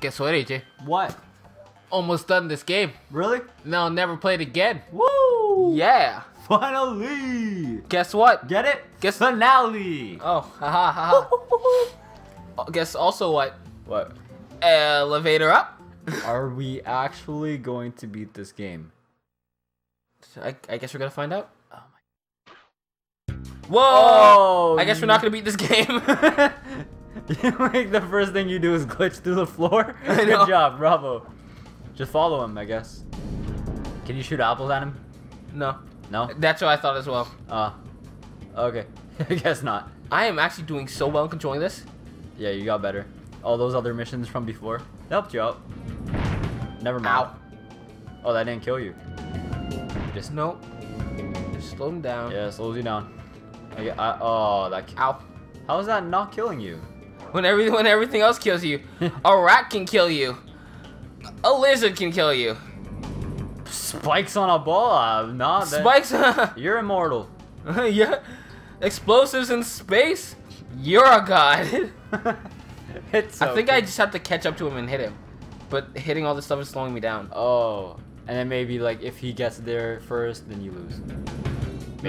Guess what, AJ? What? Almost done this game. Really? No, never played again. Woo! Yeah. Finally. Guess what? Get it? Guess finale. Oh, haha, haha. Guess also what? What? Elevator up. Are we actually going to beat this game? I guess we're gonna find out. Oh my! Whoa! Oh, I guess we're not gonna beat this game. Like the first thing you do is glitch through the floor. Good job, bravo. Just follow him, I guess. Can you shoot apples at him? No. No? That's what I thought as well. Okay. I guess not. I am actually doing so well in controlling this. Yeah, you got better. All those other missions from before helped you out. Never mind. Ow. Oh, that didn't kill you. Just nope. Just slow him down. Yeah, it slows you down. Oh, that. Ow. How is that not killing you? When everything else kills you. A rat can kill you. A lizard can kill you. Spikes on a ball. Nah, spikes. You're immortal. Yeah. Explosives in space. You're a god. It's okay. I think I just have to catch up to him and hit him. But hitting all this stuff is slowing me down. Oh. And then maybe like if he gets there first, then you lose. Maybe.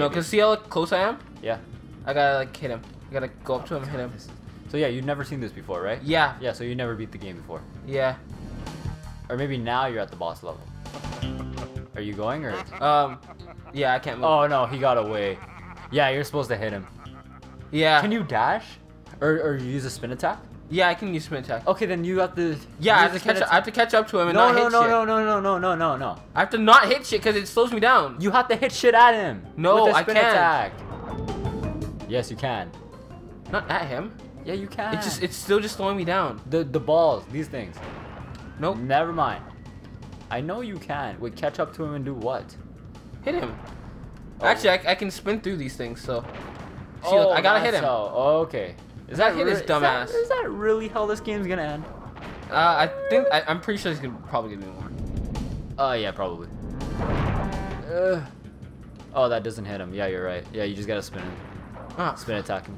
No, cause see how close I am? Yeah. I gotta like hit him. I gotta go up to him and hit him. So yeah, you've never seen this before, right? Yeah. Yeah, so you never beat the game before. Yeah. Or maybe now you're at the boss level. Are you going or? Yeah, I can't move. Oh no, he got away. Yeah, you're supposed to hit him. Yeah. Can you dash? Or you use a spin attack? Yeah, I can use spin attack. Okay, then you got the. Yeah, I have to catch up to him and not hit shit. No. I have to not hit shit because it slows me down. You have to hit shit at him. No, with a spin attack. Yes, you can. Not at him. Yeah, you can. It's just, it's still just slowing me down. The balls, these things. Nope. Never mind. I know you can. Wait, catch up to him and do what? Hit him. Oh. Actually, I can spin through these things, so. See, oh, look, I gotta hit him. Oh, okay. Is that hit his dumbass? Is that really how this game's gonna end? I think I'm pretty sure he's gonna probably give me one. Yeah, probably. Oh, that doesn't hit him. Yeah, you're right. Yeah, you just gotta spin him. Spin attack him.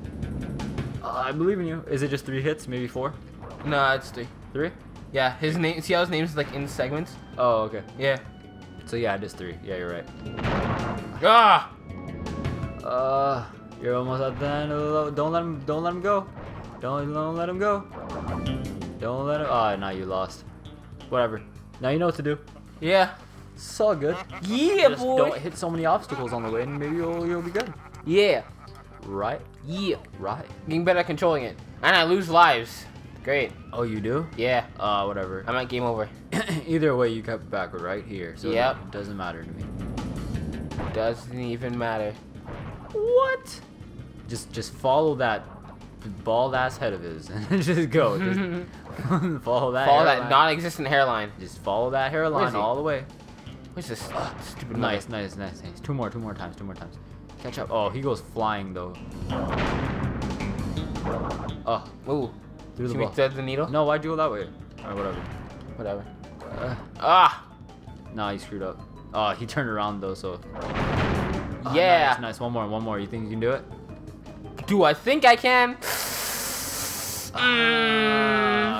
I believe in you. Is it just 3 hits? Maybe 4? No, it's 3. 3? Yeah, his name. See how his name's like in segments? Oh, okay. Yeah. So yeah, it is 3. Yeah, you're right. Ah. You're almost at the end of the level. Don't let him. Don't let him go. Don't let him go. Don't let him. Ah, now you lost. Whatever. Now you know what to do. Yeah. It's all good. Yeah, just boy. Don't hit so many obstacles on the way, and maybe you'll be good. Yeah. Right. Yeah. Right. Getting better at controlling it, and I lose lives. Great. Oh, you do? Yeah. Whatever. I'm at game over. Either way, you kept back right here, so yep. It doesn't matter to me. Doesn't even matter. What? Just follow that bald ass head of his and just go. Just follow that. Follow that non-existent hairline. Just follow that hairline all the way. What's this stupid? Nice, nice, nice, nice. 2 more times. 2 more times. Catch up. Oh, he goes flying though. Oh. Ooh. Can we thread the needle? No, why'd you go that way? Alright, whatever. Whatever. Nah, you screwed up. He turned around though, so. Yeah. Nice, nice. One more. You think you can do it? Do I think I can?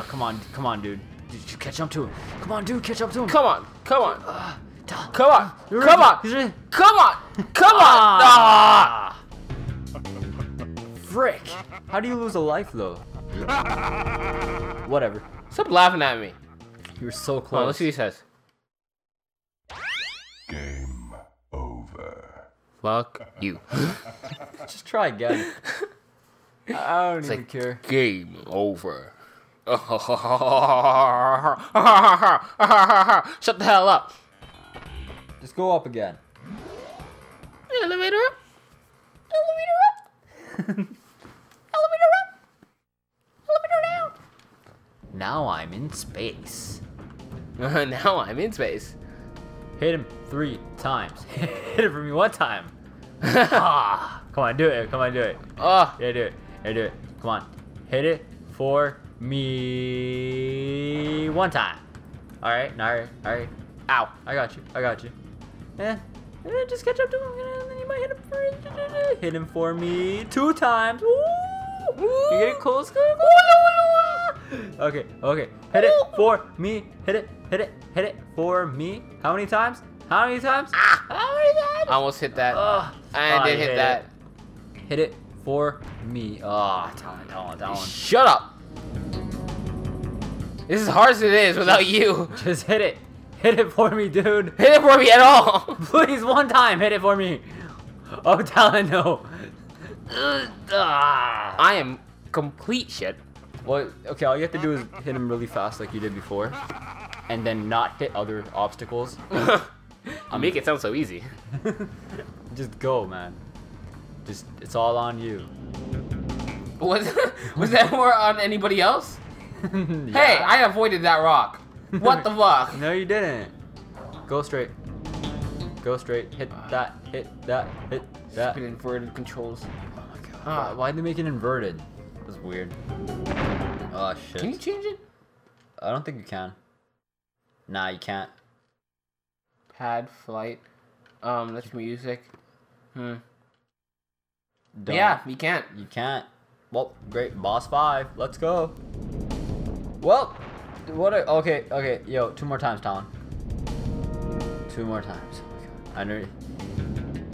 Come on, dude. Did you catch up to him? Come on, dude. Catch up to him. Come on. Come on. Frick. How do you lose a life though? Whatever. Stop laughing at me. You were so close. Let's see what he says. Game over. Fuck you. Just try again. I don't even care. Game over. Shut the hell up. Just go up again. Elevator up. Elevator up. Now I'm in space. Now I'm in space. Hit him 3 times. Hit it for me 1 time. Come on, do it. Come on, do it. Yeah, do it. Yeah, do it. Come on. Hit it for me 1 time. All right. All right. Ow. I got you. Eh, just catch up to him. And then you might hit him for, me 2 times. Woo! You get it close? Okay. hit it for me. Hit it, hit it, hit it for me. How many times? How many times? Ah, how many times? I almost hit that. I did hit that. It. Hit it for me. Oh, that one. Shut up. This is hard as it is without you. Just hit it. Hit it for me, dude. Hit it for me at all. Please, one time, hit it for me. Oh, Talon, no. I am complete shit. Well, okay, all you have to do is hit him really fast like you did before, and then not hit other obstacles. I make it sound so easy. Just go, man. Just, it's all on you. Was that more on anybody else? Yeah. Hey, I avoided that rock. What the fuck? No, you didn't. Go straight. Go straight. Hit that. Hit that. Hit that. Stupid inverted controls. Oh my god. Why'd they make it inverted? That was weird. Oh shit. Can you change it? I don't think you can. Nah, you can't. Pad flight. That's music. Don't. Yeah, you can't. You can't. Well, great. Boss 5. Let's go. Well. What? Okay, yo, 2 more times, Talon. 2 more times. I know.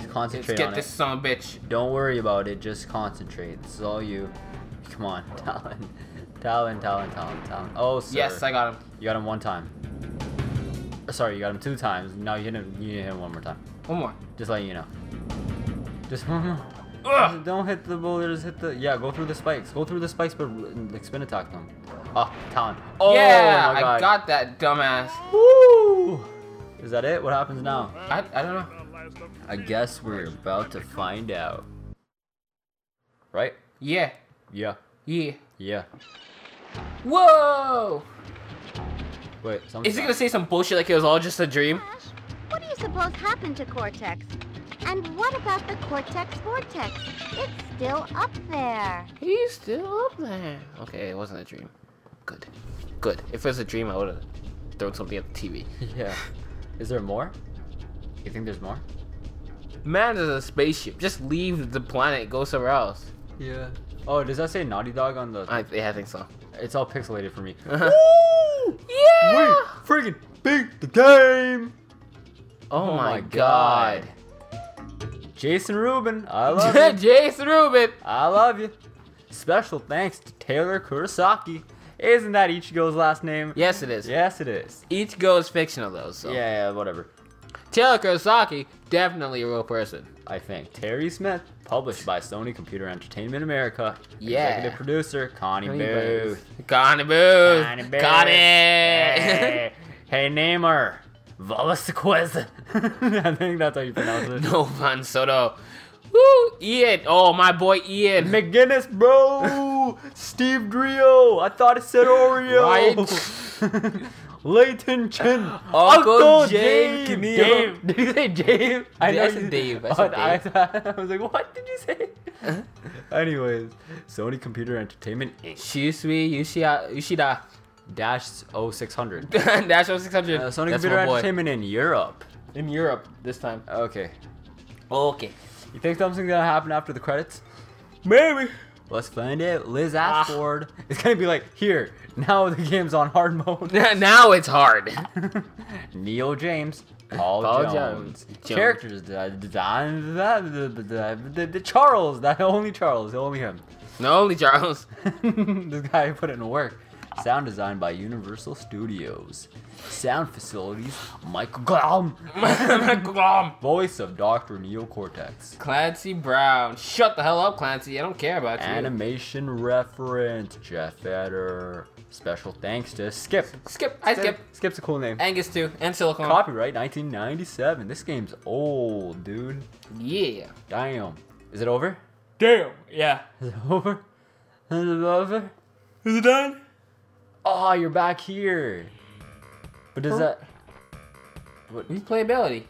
Concentrate on it. Let's get this son of a bitch. Don't worry about it. Just concentrate. This is all you. Come on, Talon. Talon. Oh, sir. Yes, I got him. You got him 1 time. Sorry, you got him 2 times. Now you hit him. You hit him 1 more time. 1 more. Just letting you know. Just 1 more. Ugh. Don't hit the boulder. Just hit the. Yeah, go through the spikes. Go through the spikes, but like spin attack them. Oh, Talon. Oh, yeah, my God. I got that dumbass. Woo! Is that it? What happens now? I don't know. I guess we're about to find out. Right? Yeah. Yeah. Yeah. Yeah. Whoa! Wait, is he gonna say some bullshit like it was all just a dream? What do you suppose happened to Cortex? And what about the Cortex Vortex? It's still up there. He's still up there. Okay, it wasn't a dream. Good. Good. If it was a dream, I would have thrown something at the TV. Yeah. Is there more? You think there's more? Man, there's a spaceship. Just leave the planet. Go somewhere else. Yeah. Oh, does that say Naughty Dog on the... yeah, I think so. It's all pixelated for me. Woo! Yeah! We freaking beat the game! Oh my God. Jason Rubin, I love you. Jason Rubin, I love you. Special thanks to Taylor Kurosaki. Isn't that Ichigo's last name? Yes, it is. Yes, it is. Ichigo is fictional, though, so. Yeah, whatever. Taylor Kurosaki, definitely a real person. I think. Terry Smith, published by Sony Computer Entertainment America. Yeah. Executive producer, Connie Booth. Connie Booth. Got it. Hey, Namer. Valasequez. I think that's how you pronounce it. No fun, Soto. Woo! Ian. Oh, my boy Ian McGuinness, bro. Steve Drio. I thought it said Oreo. Right? Leighton Chen. Uncle Dave. Dave. Did you say Dave? I know, I said Dave. I was like, what did you say? Anyways, Sony Computer Entertainment. Shusui Yoshida. -0600. -0600. Sony Computer Entertainment in Europe. In Europe this time. Okay. Okay. You think something's gonna happen after the credits? Maybe. Let's find out. Liz Ashford. It's gonna be like, here. Now the game's on hard mode. Now it's hard. Neil James. Paul Jones. Characters. Charles. Only Charles. Only him. No, only Charles. This guy who put it in work. Sound design by Universal Studios. Sound facilities, Michael Glom. Michael Glom. Voice of Dr. Neo Cortex. Clancy Brown. Shut the hell up, Clancy. I don't care about you. Animation reference, Jeff Batter. Special thanks to Skip. Skip. Skip's a cool name. Angus too, and Silicone. Copyright 1997. This game's old, dude. Yeah. Damn. Is it over? Damn. Yeah. Is it over? Is it over? Is it done? Oh, you're back here. But does that... What? Replayability.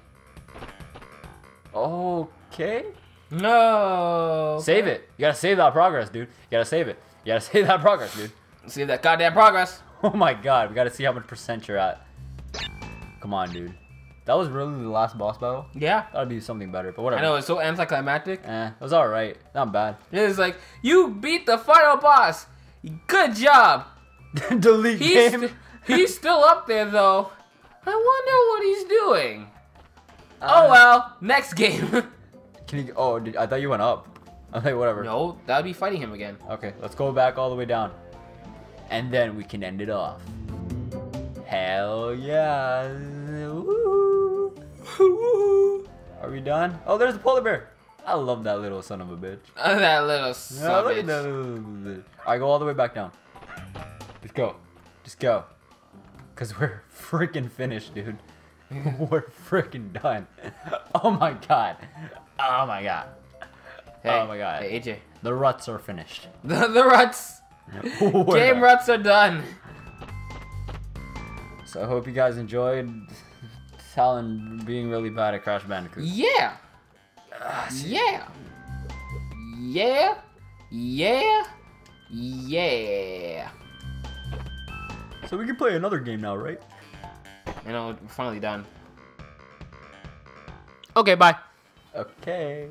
Okay. No. Okay. Save it. You gotta save that progress, dude. Save that goddamn progress. Oh my God. We gotta see how much % you're at. Come on, dude. That was really the last boss battle? Yeah. That'd be something better, but whatever. I know, it's so anticlimactic. It was alright. Not bad. It was like, you beat the final boss. Good job. Delete game. He's still up there, though. I wonder what he's doing. Oh, well. Next game. Can you... Oh, I thought you went up. Okay, whatever. No, that would be fighting him again. Okay, let's go back all the way down. And then we can end it off. Hell yeah. Woo. Woo. Are we done? Oh, there's the polar bear. I love that little son of a bitch. That little son of a bitch. Alright, go all the way back down. Just go. Just go. Because we're freaking finished, dude. We're freaking done. Oh my god. Oh my god. Hey, oh my god. Hey, AJ. The ruts are finished. The ruts. Game ruts are done. So I hope you guys enjoyed Talon being really bad at Crash Bandicoot. Yeah. Yeah. Yeah. Yeah. Yeah. So we can play another game now, right? You know, we're finally done. Okay, bye. Okay.